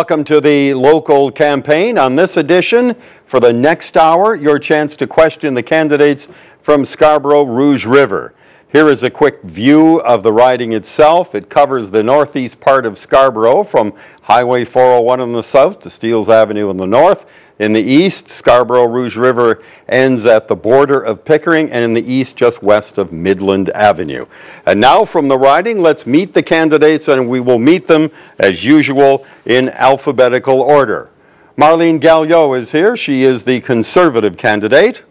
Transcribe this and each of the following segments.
welcome to the local campaign. On this edition, for the next hour, your chance to question the candidates from Scarborough Rouge River. Here is a quick view of the riding itself. It covers the northeast part of Scarborough from Highway 401 in the south to Steeles Avenue in the north. In the east, Scarborough Rouge River ends at the border of Pickering, and in the east, just west of Midland Avenue. And now from the riding, let's meet the candidates, and we will meet them, as usual, in alphabetical order. Marlene Gallyot is here. She is the Conservative candidate.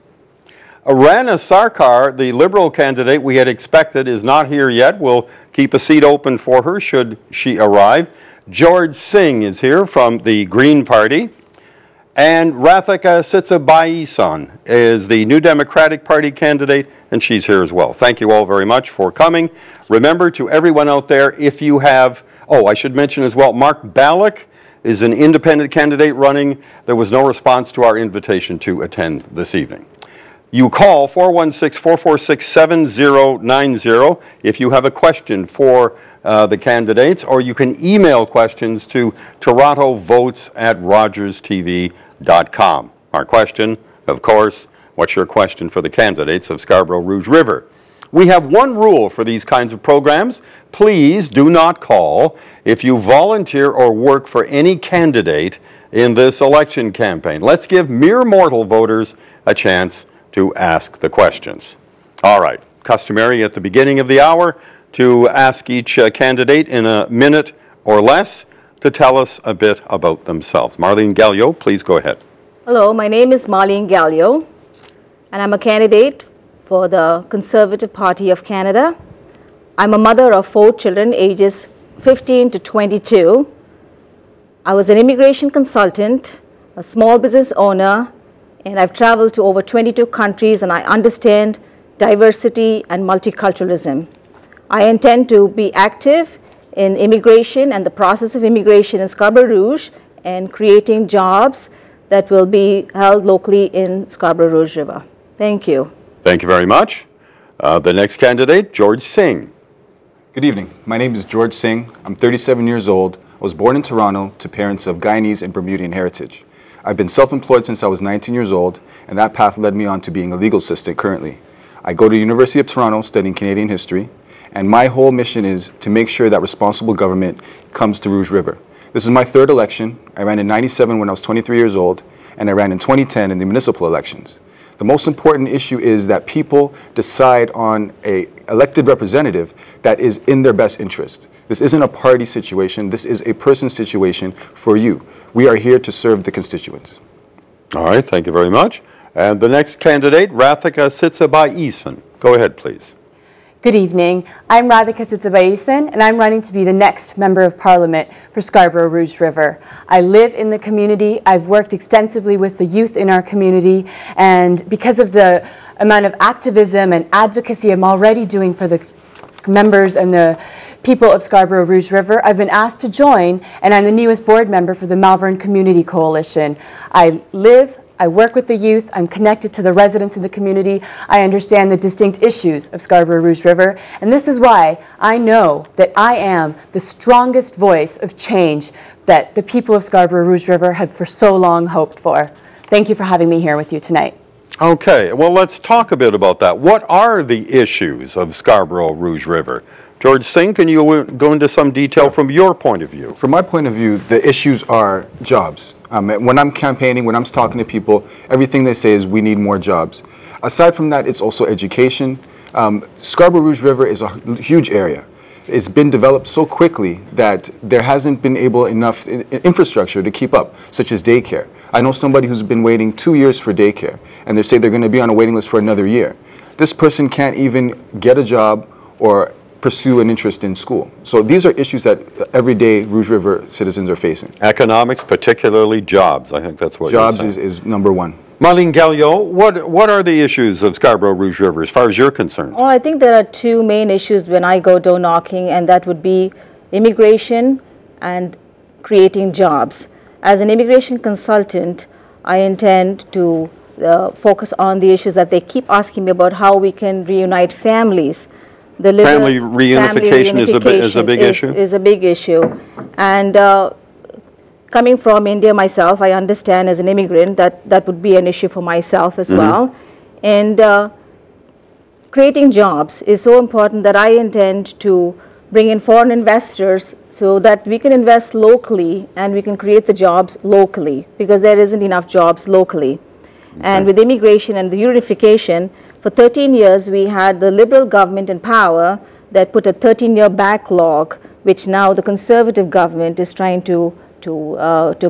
Rana Sarkar, the Liberal candidate we had expected, is not here yet. We'll keep a seat open for her should she arrive. George Singh is here from the Green Party. And Rathika Sitsabaiesan is the New Democratic Party candidate, and she's here as well. Thank you all very much for coming. Remember to everyone out there, if you have, oh, I should mention as well, Mark Ballack is an independent candidate running. There was no response to our invitation to attend this evening. You call 416-446-7090 if you have a question for the candidates, or you can email questions to torontovotes@rogerstv.com. Our question, of course, what's your question for the candidates of Scarborough Rouge River? We have one rule for these kinds of programs. Please do not call if you volunteer or work for any candidate in this election campaign. Let's give mere mortal voters a chance to ask the questions. All right, customary at the beginning of the hour to ask each candidate in a minute or less to tell us a bit about themselves. Marlene Gallyot, please go ahead. Hello, my name is Marlene Gallyot, and I'm a candidate for the Conservative Party of Canada. I'm a mother of 4 children, ages 15 to 22. I was an immigration consultant, a small business owner, and I've traveled to over 22 countries, and I understand diversity and multiculturalism. I intend to be active in immigration and the process of immigration in Scarborough Rouge and creating jobs that will be held locally in Scarborough Rouge River. Thank you. Thank you very much. The next candidate, George Singh. Good evening. My name is George Singh. I'm 37 years old. I was born in Toronto to parents of Guyanese and Bermudian heritage. I've been self-employed since I was 19 years old, and that path led me on to being a legal assistant currently. I go to the University of Toronto studying Canadian history, and my whole mission is to make sure that responsible government comes to Rouge River. This is my third election. I ran in '97 when I was 23 years old, and I ran in 2010 in the municipal elections. The most important issue is that people decide on an elected representative that is in their best interest. This isn't a party situation. This is a person situation for you. We are here to serve the constituents. All right, thank you very much. And the next candidate, Rathika Sitsabaiesan. Go ahead, please. Good evening. I'm Rathika Sitsabaiesan, and I'm running to be the next Member of Parliament for Scarborough Rouge River. I live in the community. I've worked extensively with the youth in our community, and because of the amount of activism and advocacy I'm already doing for the members and the people of Scarborough Rouge River, I've been asked to join, and I'm the newest board member for the Malvern Community Coalition. I live, I work with the youth, I'm connected to the residents in the community, I understand the distinct issues of Scarborough Rouge River, and this is why I know that I am the strongest voice of change that the people of Scarborough Rouge River have for so long hoped for. Thank you for having me here with you tonight. Okay, well, let's talk a bit about that. What are the issues of Scarborough Rouge River? George Singh, can you go into some detail from your point of view? From my point of view, the issues are jobs. When I'm campaigning, when I'm talking to people, everything they say is we need more jobs. Aside from that, it's also education. Scarborough Rouge River is a huge area. It's been developed so quickly that there hasn't been enough infrastructure to keep up, such as daycare. I know somebody who's been waiting 2 years for daycare, and they say they're going to be on a waiting list for another year. This person can't even get a job or pursue an interest in school. So these are issues that everyday Rouge River citizens are facing. Economics, particularly jobs. I think that's what jobs you're saying. Jobs is number one. Marlene Gallyot, what are the issues of Scarborough Rouge River as far as you're concerned? Oh, I think there are two main issues when I go door knocking, and that would be immigration and creating jobs. As an immigration consultant, I intend to focus on the issues that they keep asking me about, how we can reunite families. The family reunification is a big issue. And coming from India myself, I understand as an immigrant that that would be an issue for myself as well. And creating jobs is so important that I intend to bring in foreign investors so that we can invest locally and we can create the jobs locally, because there isn't enough jobs locally. And with immigration and the unification, for 13 years we had the Liberal government in power that put a 13-year backlog, which now the Conservative government is trying to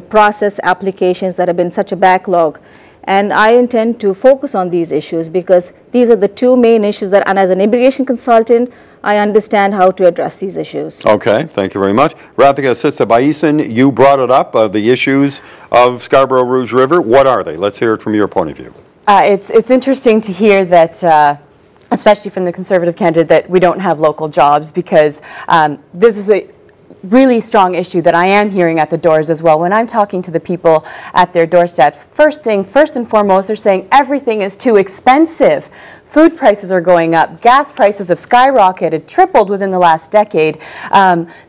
process applications that have been such a backlog. And I intend to focus on these issues because these are the two main issues that, and as an immigration consultant, I understand how to address these issues. Okay, thank you very much. Rathika Sitsabaiesan, you brought it up, the issues of Scarborough Rouge River. What are they? Let's hear it from your point of view. It's interesting to hear that, especially from the Conservative candidate, that we don't have local jobs, because this is a really strong issue that I am hearing at the doors as well. When I'm talking to the people at their doorsteps, first and foremost, they're saying everything is too expensive. Food prices are going up. Gas prices have skyrocketed, tripled within the last decade.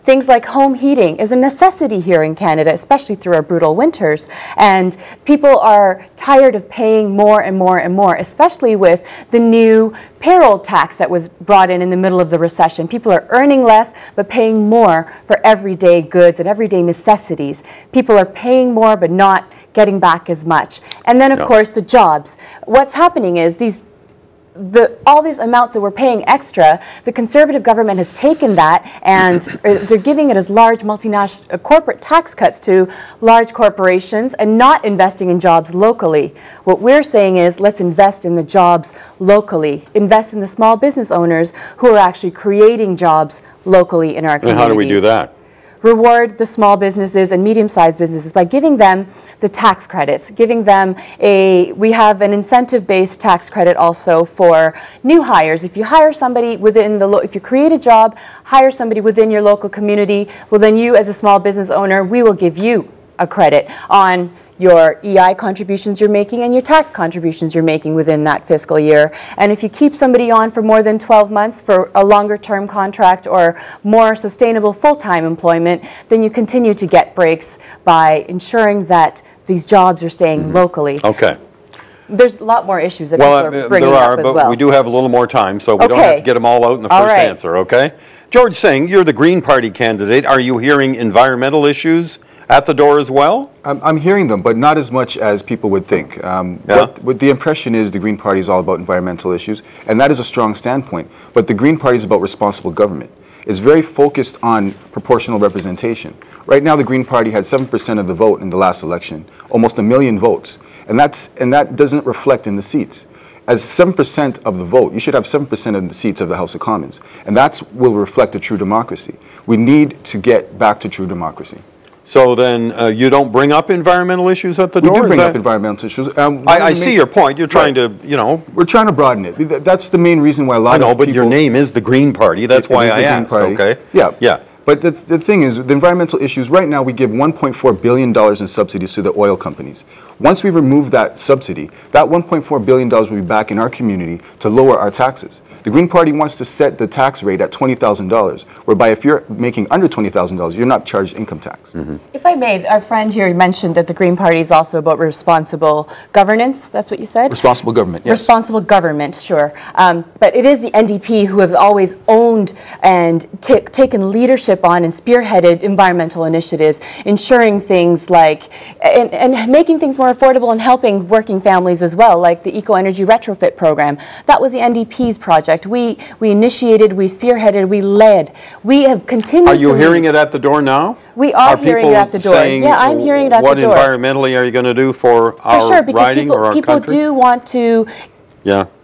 Things like home heating is a necessity here in Canada, especially through our brutal winters. And people are tired of paying more and more and more, especially with the new payroll tax that was brought in the middle of the recession. People are earning less, but paying more for everyday goods and everyday necessities. People are paying more, but not getting back as much. And then, of course, the jobs. What's happening is all these amounts that we're paying extra, the Conservative government has taken that and they're giving it as large multinational corporate tax cuts to large corporations and not investing in jobs locally. What we're saying is, let's invest in the jobs locally, invest in the small business owners who are actually creating jobs locally in our communities. And how do we do that? Reward the small businesses and medium-sized businesses by giving them the tax credits, giving them we have an incentive-based tax credit also for new hires. If you hire somebody within if you create a job, hire somebody within your local community, well then you as a small business owner, we will give you a credit on your EI contributions you're making and your tax contributions you're making within that fiscal year. And if you keep somebody on for more than 12 months for a longer term contract or more sustainable full-time employment, then you continue to get breaks by ensuring that these jobs are staying locally. Okay. There's a lot more issues that people are bringing up as well. But we do have a little more time, so we don't have to get them all out in the first answer, okay? George Singh, you're the Green Party candidate. Are you hearing environmental issues at the door as well? I'm hearing them, but not as much as people would think. What the impression is, the Green Party is all about environmental issues, and that is a strong standpoint. But the Green Party is about responsible government. It's very focused on proportional representation. Right now, the Green Party had 7% of the vote in the last election, almost a million votes, and that doesn't reflect in the seats. As 7% of the vote, you should have 7% of the seats of the House of Commons, and that will reflect a true democracy. We need to get back to true democracy. So then you don't bring up environmental issues at the door? We do bring up environmental issues. I see your point. You're trying to, you know. We're trying to broaden it. That's the main reason why a lot of people. I know, but your name is the Green Party. That's why I asked. Okay. Yeah. Yeah. But the thing is, the environmental issues, right now we give $1.4 billion in subsidies to the oil companies. Once we remove that subsidy, that $1.4 billion will be back in our community to lower our taxes. The Green Party wants to set the tax rate at $20,000, whereby if you're making under $20,000, you're not charged income tax. If I may, our friend here mentioned that the Green Party is also about responsible governance. That's what you said? Responsible government, yes. Responsible government, sure. But it is the NDP who have always owned and taken leadership on and spearheaded environmental initiatives, ensuring things like, and making things more affordable and helping working families as well, like the eco-energy retrofit program. That was the NDP's project. We initiated, we spearheaded, we led. We have continued to. Are you hearing it at the door now? We are hearing it at the door. Yeah, I'm hearing it at the door. What environmentally are you going to do for our riding or our country? People do want to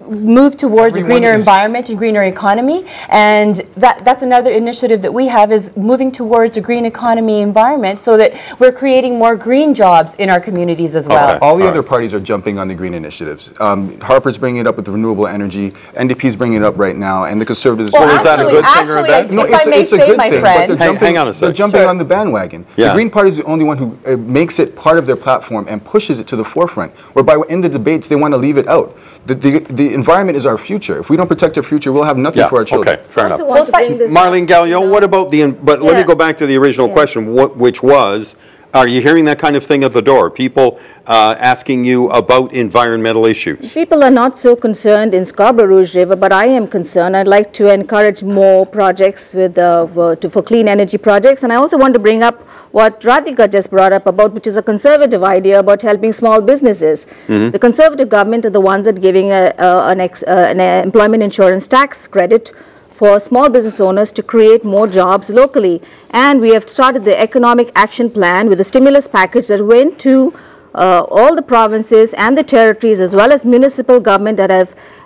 move towards a greener environment and greener economy, and that's another initiative that we have, is moving towards a green economy environment so that we're creating more green jobs in our communities as well. All the other parties are jumping on the green initiatives. Harper's bringing it up with the renewable energy, NDP's bringing it up right now, and the Conservatives. Well, is that a good thing or a bad thing? No, it's a good thing, but they're jumping, hang on a second. They're jumping on the bandwagon. The Green Party is the only one who makes it part of their platform and pushes it to the forefront, whereby in the debates they want to leave it out. The environment is our future. If we don't protect our future, we'll have nothing for our children. Okay, fair enough. Marlene Gallyot, what about the? But let me go back to the original question, which was Are you hearing that kind of thing at the door? People asking you about environmental issues? People are not so concerned in Scarborough Rouge River, but I am concerned. I'd like to encourage more projects with, for clean energy projects. And I also want to bring up what Rathika just brought up about, which is a conservative idea about helping small businesses. Mm-hmm. The Conservative government are the ones that are giving an employment insurance tax credit for small business owners to create more jobs locally. And we have started the economic action plan with a stimulus package that went to all the provinces and the territories, as well as municipal government that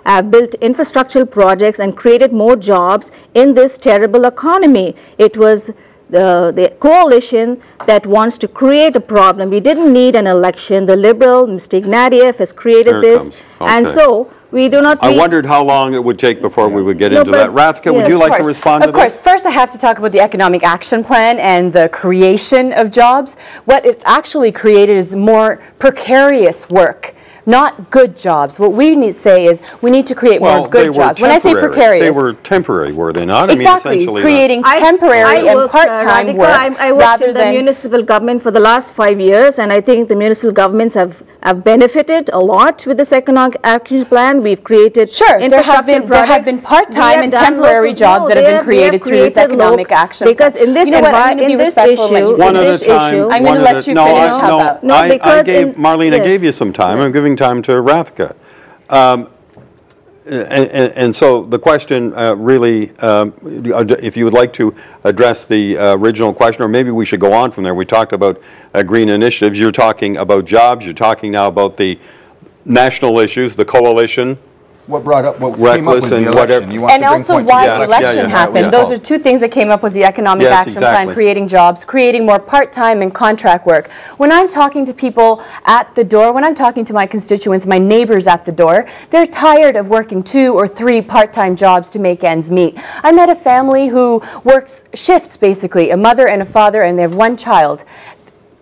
have built infrastructural projects and created more jobs in this terrible economy. It was the coalition that wants to create a problem. We didn't need an election. The Liberal, Mr. Ignatieff, has created this. Okay. And so we do not. I wondered how long it would take before we would get into that. Rathika, yes, would you like to respond to that? Of course. First, I have to talk about the economic action plan and the creation of jobs. What it's actually created is more precarious work, not good jobs. What we need to say is we need to create more good jobs. When I say precarious, they were temporary, were they not? Exactly, I mean, essentially creating temporary and part-time work. I worked in the municipal government for the last 5 years, and I think the municipal governments have benefited a lot with this economic action plan. We've created there have been part-time and temporary jobs that have been created through this economic action plan. Because in this issue, I'm going to let you finish. Marlene, I gave you some time. I'm giving time to Rathika. And so the question really, if you would like to address the original question, or maybe we should go on from there. We talked about green initiatives. You're talking about jobs. You're talking now about the national issues, the coalition. What brought up, what came up was the election. And also why the election happened. Those are two things that came up was the economic action plan, creating jobs, creating more part-time and contract work. When I'm talking to people at the door, when I'm talking to my constituents, my neighbors at the door, they're tired of working 2 or 3 part-time jobs to make ends meet. I met a family who works shifts, basically, a mother and a father, and they have one child.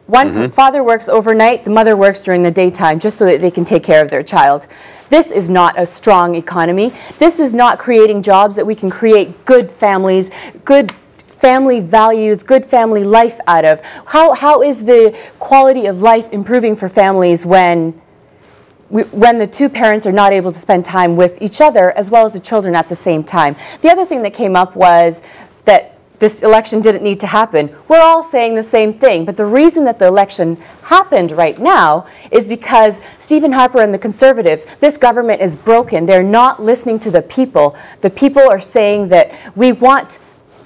One father works overnight, the mother works during the daytime, just so that they can take care of their child. This is not a strong economy. This is not creating jobs that we can create good families, good family values, good family life out of. How is the quality of life improving for families when the two parents are not able to spend time with each other as well as the children at the same time? The other thing that came up was that this election didn't need to happen. We're all saying the same thing, but the reason that the election happened right now is because Stephen Harper and the Conservatives, this government is broken. They're not listening to the people. The people are saying that we want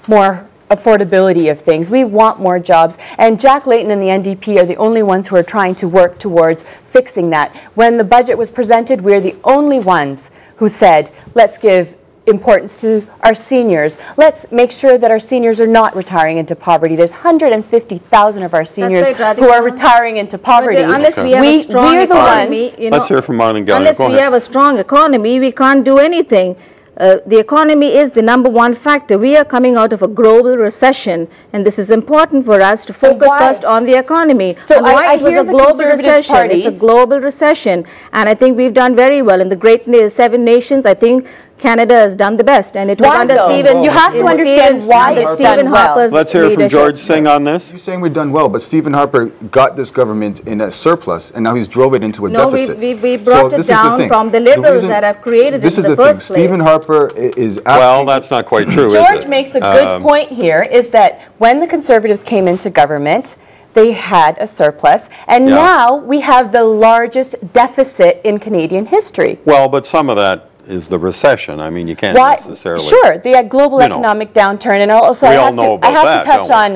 more affordability of things. We want more jobs. And Jack Layton and the NDP are the only ones who are trying to work towards fixing that. When the budget was presented, we're the only ones who said, let's give importance to our seniors. Let's make sure that our seniors are not retiring into poverty. There's 150,000 of our seniors who are retiring into poverty. Unless we have a strong economy, let's hear from Marlene Gallyot. Unless we have a strong economy, we can't do anything. The economy is the #1 factor. We are coming out of a global recession, and this is important for us to focus first on the economy. So I hear the Conservative Party. It's a global recession, and I think we've done very well in the great 7 nations. I think Canada has done the best, and it was under Stephen. You have to understand why it's done well. Let's hear from George Singh on this. You're saying we've done well, but Stephen Harper got this government in a surplus, and now he's drove it into a deficit. We brought it down from the Liberals that have created it in the first place. Stephen Harper is asking. Well, that's not quite true, is it? George makes a good point here, is that when the Conservatives came into government, they had a surplus, and now we have the largest deficit in Canadian history. Well, but some of that is the recession. I mean, you can't necessarily. Sure, the global economic downturn, and also I have to touch on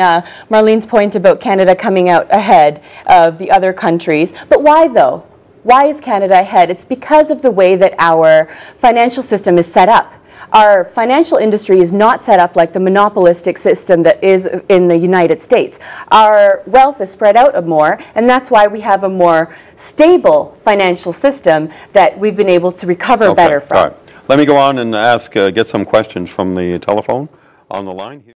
Marlene's point about Canada coming out ahead of the other countries. But why though? Why is Canada ahead? It's because of the way that our financial system is set up. Our financial industry is not set up like the monopolistic system that is in the United States. Our wealth is spread out more, and that's why we have a more stable financial system that we've been able to recover better from. All right. Let me go on and ask, get some questions from the telephone on the line here.